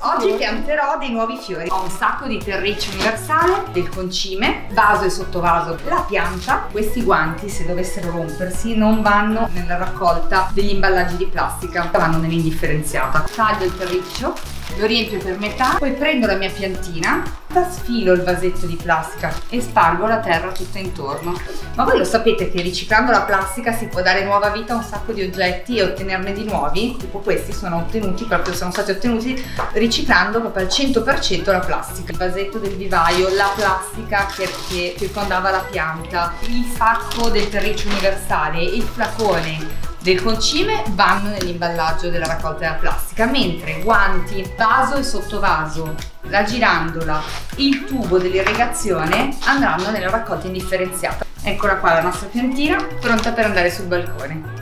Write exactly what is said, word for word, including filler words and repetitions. Oggi pianterò dei nuovi fiori. Ho un sacco di terriccio universale, del concime, vaso e sottovaso, la pianta. Questi guanti, se dovessero rompersi, non vanno nella raccolta degli imballaggi di plastica, vanno nell'indifferenziata. Taglio il terriccio, lo riempio per metà, poi prendo la mia piantina, trasfilo il vasetto di plastica e spargo la terra tutta intorno. Ma voi lo sapete che riciclando la plastica si può dare nuova vita a un sacco di oggetti e ottenerne di nuovi? Tipo questi sono ottenuti, proprio sono stati ottenuti riciclando proprio al cento per cento la plastica. Il vasetto del vivaio, la plastica che circondava la pianta, il sacco del terriccio universale, il flacone del concime vanno nell'imballaggio della raccolta della plastica, mentre guanti, vaso e sottovaso, la girandola, il tubo dell'irrigazione andranno nella raccolta indifferenziata. Eccola qua la nostra piantina, pronta per andare sul balcone.